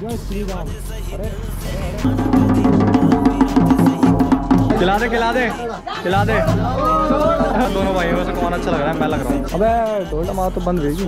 जय श्री राम। खिला दे खिला दे खिला दे। दोनों भाइयों से कौन अच्छा लग रहा है? मैं लग रहा हूँ। अबे ढोलना मार तो बंद रहेगी।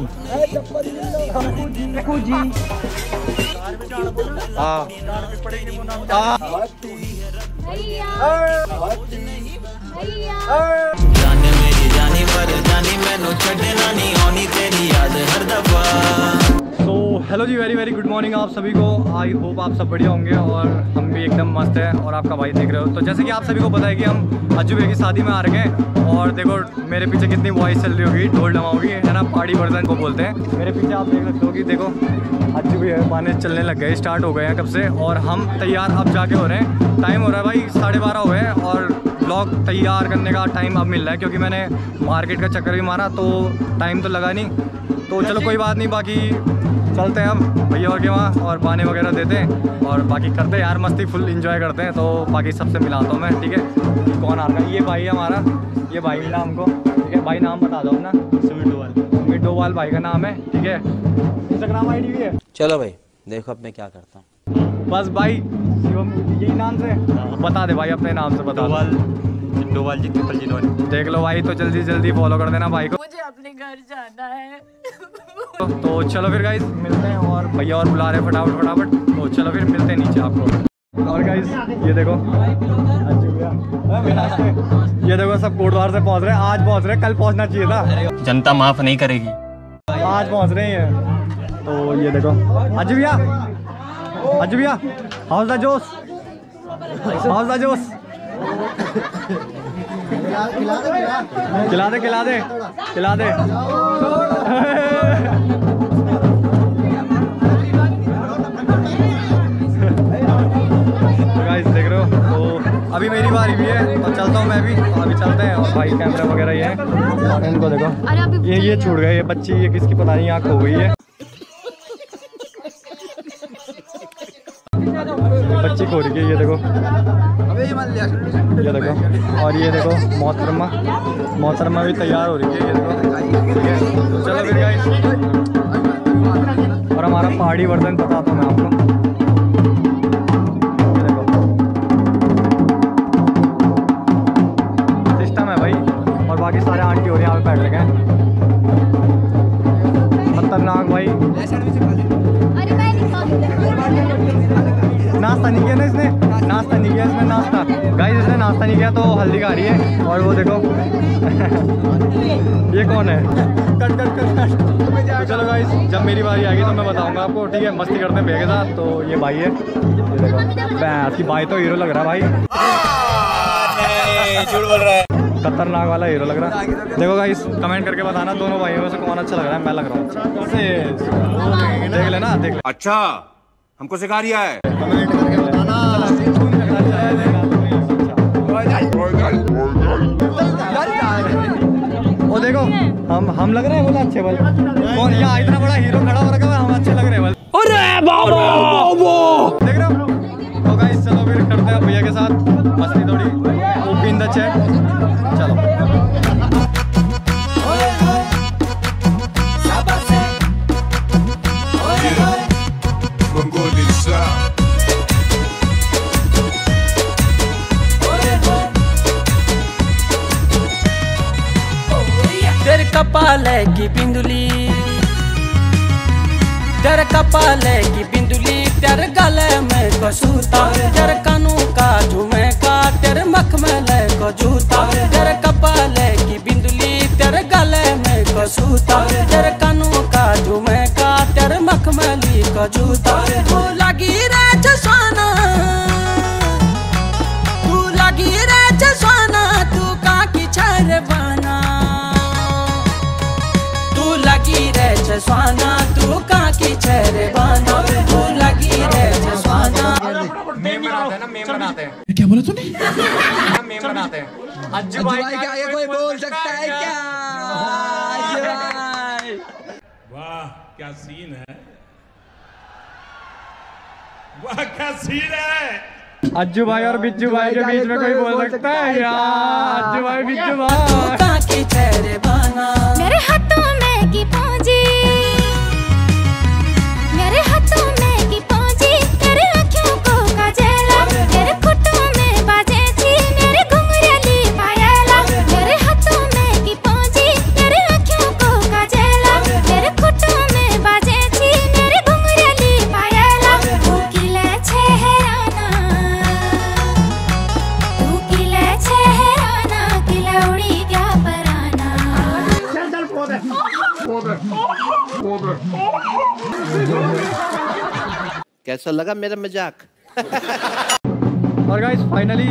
तो हेलो जी, वेरी वेरी गुड मॉर्निंग आप सभी को। आई होप आप सब बढ़िया होंगे और हम भी एकदम मस्त है और आपका भाई देख रहे हो। तो जैसे कि आप सभी को पता है कि हम अज्जू भैया की शादी में आ रहे हैं और देखो मेरे पीछे कितनी वॉइस चल रही होगी, ढोल डमा होगी, है ना, पहाड़ी वर्जन को बोलते हैं। मेरे पीछे आप देख सकते हो कि देखो अज्जू भैया गाने चलने लग गए, स्टार्ट हो गए हैं कब से और हम तैयार अब जाके हो रहे हैं। टाइम हो रहा है भाई 12:30 हुए हैं और ब्लॉग तैयार करने का टाइम अब मिल रहा है क्योंकि मैंने मार्केट का चक्कर भी मारा तो टाइम तो लगा नहीं। तो चलो कोई बात नहीं, बाकी चलते हैं अब भैया और के वहाँ और बाने वगैरह देते हैं और बाकी करते हैं यार मस्ती, फुल एंजॉय करते हैं। तो बाकी सबसे मिलाता हूँ मैं, ठीक है। कौन आ रहा है? ये भाई है हमारा, ये भाई मिला हमको, ठीक है। भाई नाम बता दो अपना। सुमित डोवाल। सुमित डोवाल भाई का नाम है, ठीक है। इंस्टाग्राम आई डी भी है। चलो भाई देखो अब मैं क्या करता हूँ। बस भाई शिवम यही नाम से बता दे भाई, अपने नाम से बता दो। डोवाल जी ट्रिपल जीरो देख लो भाई, तो जल्दी जल्दी फॉलो कर देना भाई को, मुझे अपने घर जाना है। तो चलो फिर गाइस मिलते हैं और भैया और बुला रहे हैं फटाफट फटाफट। तो चलो फिर मिलते हैं नीचे आपको। और गाइस ये देखो, ये देखो सब कोटद्वार से पहुंच रहे हैं, आज पहुंच रहे हैं, कल पहुंचना चाहिए था। जनता माफ नहीं करेगी, आज पहुंच रहे हैं। तो ये देखो अज्जू भैया, अज्जू भैया हाउस द जोश, हाउस द जोश। खिला दे खिला दे खिला दे। गाइस देख रहे हो, तो अभी मेरी बारी भी है और चलता हूँ मैं भी। अभी चलते हैं और भाई कैमरा वगैरह ये है, इनको देखो, ये छूट गए, ये बच्ची, ये किसकी पता नहीं आँख हो गई है, बच्ची खो रही है। ये देखो, ये देखो, और ये देखो मोहतरमा, मोहतरमा भी तैयार हो रही है। ये देखो, चलो फिर गाइस और हमारा पहाड़ी वर्जन बताता हूँ मैं आपको। सिस्टम है भाई, और बाकी सारे आंटी हो रहे यहाँ पे बैठ रखे हैं। खतरनाक भाई, नाश्ता नहीं किया ना इसने, नाश्ता नहीं किया इसमें, नाश्ता गाइस इसने नाश्ता नहीं किया तो हल्दी खा रही है। और वो देखो ये कौन है, कट कट कट कट। तो चलो गाइस जब मेरी बारी आएगी तो मैं बताऊंगा आपको, ठीक है। मस्ती करते हैं भैया के साथ। तो ये भाई है, ये देखो आपकी भाई तो हीरो लग रहा भाई, झूठ बोल रहा है, खतरनाक वाला हीरो लग रहा। देखो गाइस कमेंट करके बताना दोनों भाइयों से कौन अच्छा लग रहा है। मैं लग रहा हूँ, देख लेना देख ले। अच्छा हमको सिखा रही है, कमेंट करके बताना। वो देखो हम लग रहे हैं बोला अच्छे भाई, और यहाँ इतना बड़ा हीरो खड़ा हो रखा है, हम अच्छे लग रहे हैं। देख रहे हो? तो गाइस चलो फिर करते हैं भैया के साथ मस्ती थोड़ी, ओपन द चैट। चलो की बिंदुली तेरे कपाल की बिंदुली, तेरे गले में कसूता, तेरे कानों का झुमका, तेरे मखमल को जूता। तेरे कपाल की बिंदुली, तेरे गले में कसूता, तेरे कानों का झुमका, तेरे मखमली को जूता। तू लगी रे जसवाना, तू लगी रे जसवाना, तू का की छरवाना, जसवाना तू का की छरवाना, तू लगी रे जसवाना। मेम बनाते हैं ना, मेम बनाते हैं। ये क्या बोला तूने? मेम बनाते हैं। अज्जू भाई क्या ये कोई बोल सकता है क्या? अज्जू भाई वाह क्या सीन है, वाह क्या सीन है। अज्जू भाई और बिज्जू भाई के बीच में कोई बोल सकता है यार? अज्जू भाई बिज्जू भाई का की छरवाना, मेरे हाथों में की पूंजी, मेरे हाथों में की पूंजी, कैसा लगा मेरा मजाक? और गाइस फाइनली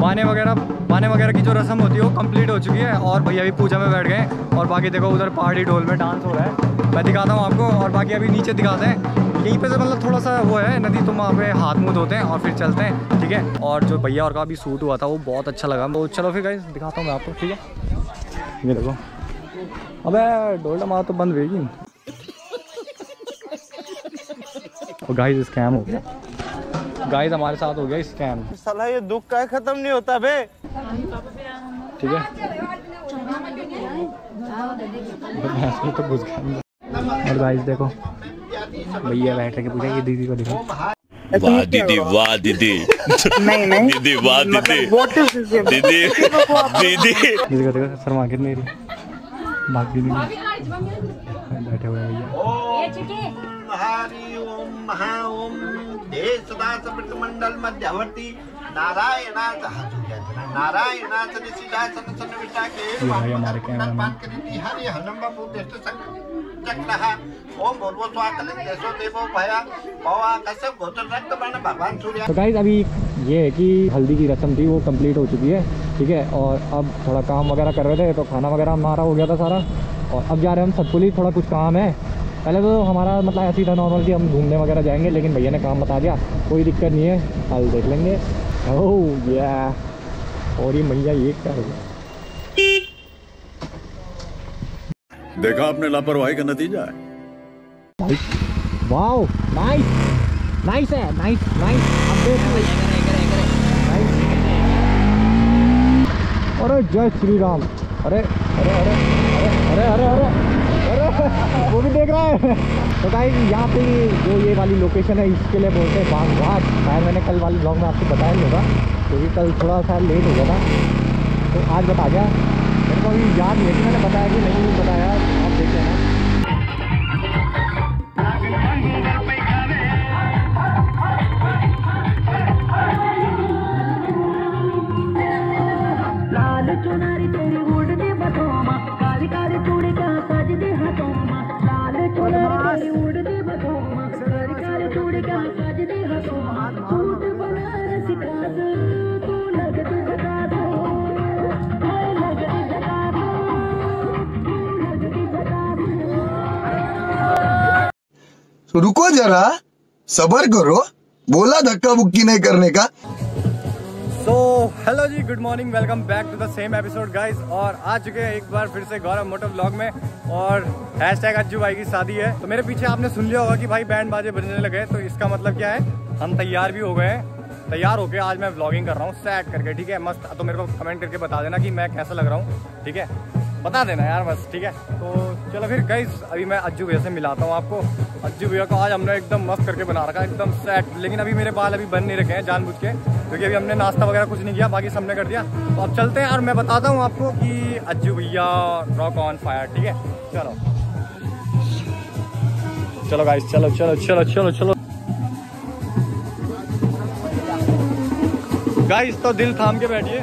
पाने वगैरह की जो रस्म होती है वो कंप्लीट हो चुकी है और भैया भी पूजा में बैठ गए। और बाकी देखो उधर पहाड़ी ढोल में डांस हो रहा है, मैं दिखाता हूँ आपको। और बाकी अभी नीचे दिखाते हैं, यहीं पे से मतलब थोड़ा सा वो है नदी, तो वहाँ पे हाथ मुँह धोते हैं और फिर चलते हैं, ठीक है। और जो भैया और का भी सूट हुआ था वो बहुत अच्छा लगा, तो चलो फिर गाइस दिखाता हूँ मैं आपको, ठीक है। ये देखो, अबे डोलडा मार तो बंद रहेगी। और गाइस स्कैम हो गया, गाइस हमारे साथ हो गया स्कैम। साला ये दुख का खत्म नहीं होता बे, ठीक है, तो घुस गया। और गाइस देखो भैया बैठ के पूछा कि दीदी को देखो, वाह दीदी वाह दीदी, नहीं नहीं दीदी वाह दीदी दीदी दीदी देखो देखो शर्मा के मेरी भागी नहीं बैठे हुए भैया। तो गाइस अभी ये है कि हल्दी की रस्म थी वो कंप्लीट हो चुकी है, ठीक है। और अब थोड़ा काम वगैरह कर रहे थे, तो खाना वगैरह हमारा हो गया था सारा। और अब जा रहे हैं हम सतपुली, थोड़ा कुछ काम है। पहले तो हमारा मतलब ऐसी था नॉर्मल कि हम घूमने वगैरह जाएंगे, लेकिन भैया ने काम बता दिया कोई दिक्कत नहीं है, कल देख लेंगे। ओह या, और ये मैया ये क्या हो गया, देखा आपने लापरवाही का नतीजा है। वाओ नाइस नाइस है, नाइस नाइस। अब देखो, अरे जय श्री राम, अरे अरे अरे अरे अरे अरे अरे वो भी देख रहा है। तो गाइस यहाँ पे जो ये वाली लोकेशन है इसके लिए बोलते हैं बाग वाट, शायद मैंने कल वाली ब्लॉग में आपको बताया नहीं होगा क्योंकि कल थोड़ा सा लेट हो गया था, तो आज बता गया मेरे को अभी याद नहीं, मैंने बताया कि नहीं बताया, आप देख लेना। तो रुको जरा सबर करो, बोला धक्का बुक्की नहीं करने का। So hello ji, good morning, welcome back to the same episode guys. और आ चुके हैं एक बार फिर से गौरव मोटर व्लॉग में, और हैशटैग अज्जू भाई की शादी है। तो मेरे पीछे आपने सुन लिया होगा कि भाई बैंड बाजे बजने लगे, तो इसका मतलब क्या है, हम तैयार भी हो गए हैं। तैयार होके आज मैं व्लॉगिंग कर रहा हूँ सैट करके, ठीक है, मस्त। तो मेरे को कमेंट करके बता देना कि मैं कैसा लग रहा हूँ, ठीक है, बता देना यार बस, ठीक है। तो चलो फिर गाइस अभी मैं अज्जू भैया से मिलाता हूँ आपको। अज्जू भैया को आज हमने एकदम मस्त करके बना रखा है, एकदम सेट। लेकिन अभी मेरे बाल अभी बन नहीं रखे हैं जानबूझ के, क्योंकि अभी हमने नाश्ता वगैरह कुछ नहीं किया, बाकी सबने कर दिया। तो अब चलते हैं और मैं बताता हूँ आपको कि अज्जू भैया रॉक ऑन फायर, ठीक है। चलो चलो गाइस, चलो चलो चलो चलो चलो गाइस, तो दिल थाम के बैठिए,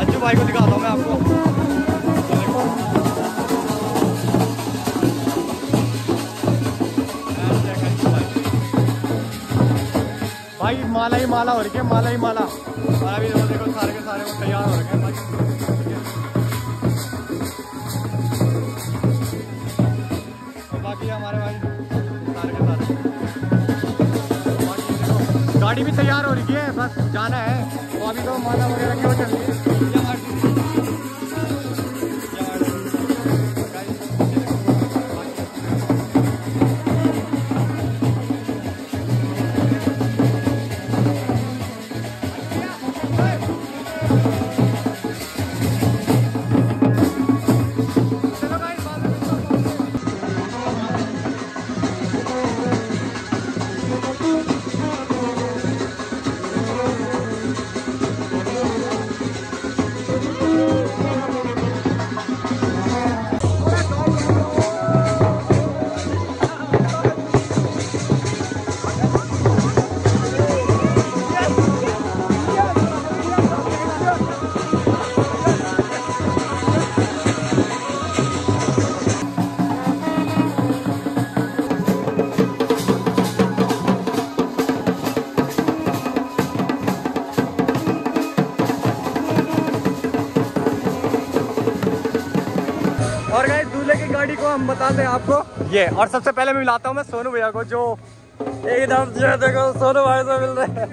अज्जू भाई को दिखाता हूँ मैं आपको। तो देखो भाई, माला ही माला हो रही है, माला ही माला। और अभी देखो देखो सारे के सारे वो तैयार हो रहे हैं भाई। बाकी हमारे भाई सारे के सारे, गाड़ी भी तैयार हो रही है, बस जाना है। तो अभी तो माला वगैरह क्यों चल रही है। हम बता दें आपको ये। और सबसे पहले मैं मिलाता हूँ मैं सोनू भैया को, जो एकदम देखो सोनू भाई से मिल रहे हैं,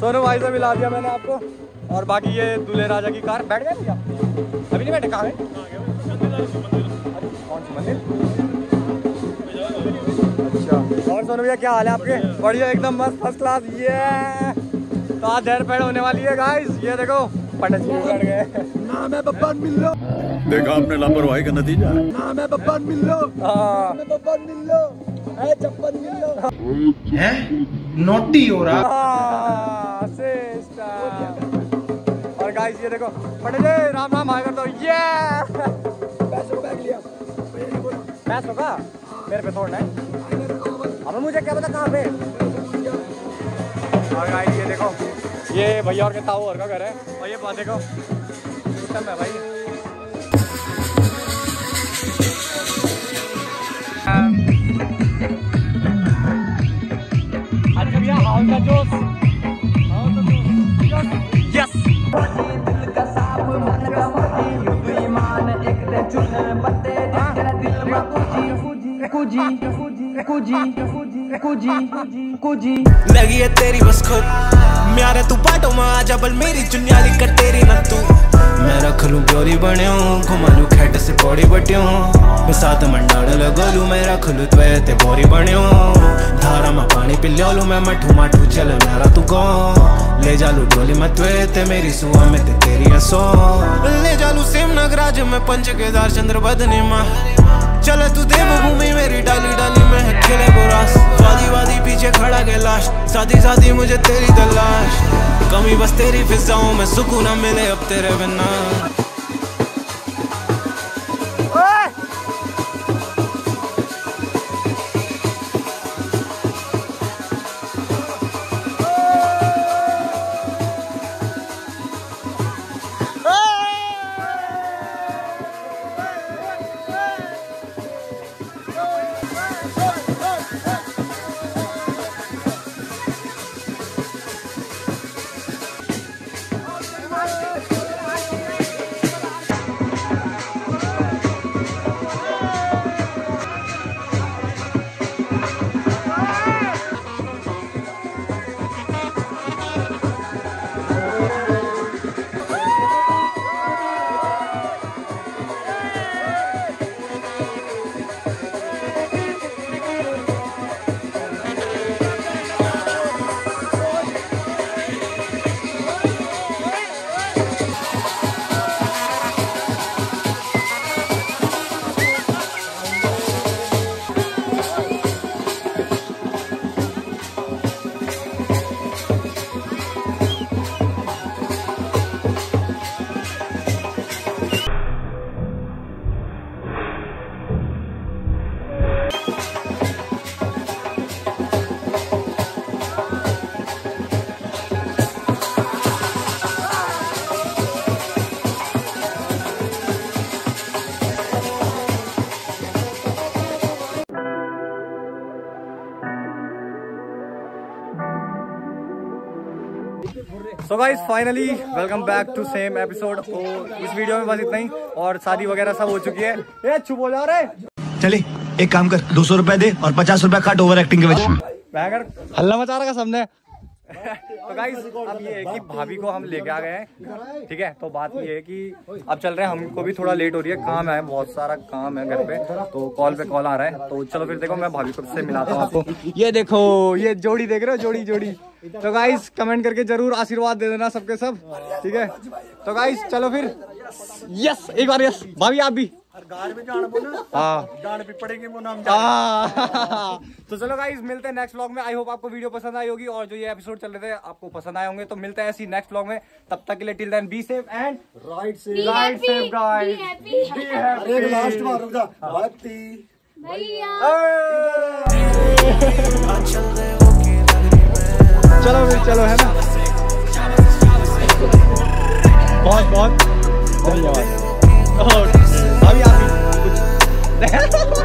सोनू भाई से मिला दिया मैंने आपको। और बाकी ये दूल्हे राजा की कार बैठ गए भैया, अभी नहीं बैठे, कहाँ है, कौन सी मंदिर? और सोनू भैया क्या हाल है आपके? बढ़िया, एकदम मस्त, फर्स्ट क्लास। ये तो आज देहरपेड़ होने वाली है गाइस, ये देखो पटक गए। नाम है बब्बान मिल्लो, देखा आपने लापरवाही का नतीजा। नाम है बब्बान मिल्लो, नाम है बब्बान मिल्लो, है चप्पन मिल्लो, है नोटी हो रहा सिस्टर। और गाइस ये देखो पटक गए, राम राम हाय कर दो। ये पैसों बैग लिया, पैसों का मेरे पे छोड़ना है, अब मुझे क्या पता कहाँ पे। और गाइस ये देखो ये भैया और के ताऊ और का घर है, और ये बात देखो सिस्टम है भाई। अच्छा भैया हाउस का जोश, यस दिल का साफ मन का मोती ईमान एक दे चुन बते दिल में कुजी कुजी कुजी कुजी कुजी लगी है तेरी बस खुद म्यारे तू पाटो मां जबल मेरी चुन्याली कर तेरी न तू मैं रख लूं गोरी बण्यो घुमालू खेट से पौड़ी बट्यो मैं साथ मंडाड़ लगोलू मैं रख लूं त्वे ते बोरी बण्यो धारा में पानी पिल्यो लू मैं मठू माठू चल म्यारा तू गो ले जालू डोली में त्वे ते मेरी सुआ में ते तेरी असो ले जालू सेम नगराज में पंच केदार चंद्र बदने मां चले तू देवभूमि मेरी डाली डाली में है खेले बोरास वादी वादी पीछे खड़ा के लाश सादी सादी मुझे तेरी तलाश कमी बस तेरी फिजाओं में सुकून न मिले अब तेरे बिना। तो guys finally welcome back to same episode. इस वीडियो में बस इतना ही, और शादी वगैरह सब हो चुकी है। ए चुप हो जा रहे, चले एक काम कर 200 रुपए दे और 50 रुपए काट ओवर एक्टिंग के वजह से हल्ला मचा रखा सबने। तो गाइस अब ये है कि भाभी को हम लेके आ गए हैं, ठीक है। तो बात ये है कि अब चल रहे हैं, हमको भी थोड़ा लेट हो रही है, काम है, बहुत सारा काम है घर पे, तो कॉल पे कॉल आ रहा है। तो चलो फिर देखो मैं भाभी को से मिलाता हूँ आपको। ये देखो ये जोड़ी देख रहे हो, जोड़ी जोड़ी। तो गाइस कमेंट करके जरूर आशीर्वाद दे देना सबके सब, ठीक है। तो गाइस चलो फिर, यस एक बार यस भाभी आप भी तो चलो गाइस मिलते हैं नेक्स्ट व्लॉग में। आई होप आपको वीडियो पसंद आई होगी, और जो ये एपिसोड चल रहे थे आपको पसंद आए होंगे। तो मिलते हैं ऐसी नेक्स्ट व्लॉग में, तब तक के लिए till then be safe and right safe guys, be happy. एक लास्ट बार रुक जा भक्ति भैया, चलो फिर चलो है ना, बहुत बहुत धन्यवाद। और अभी आप कुछ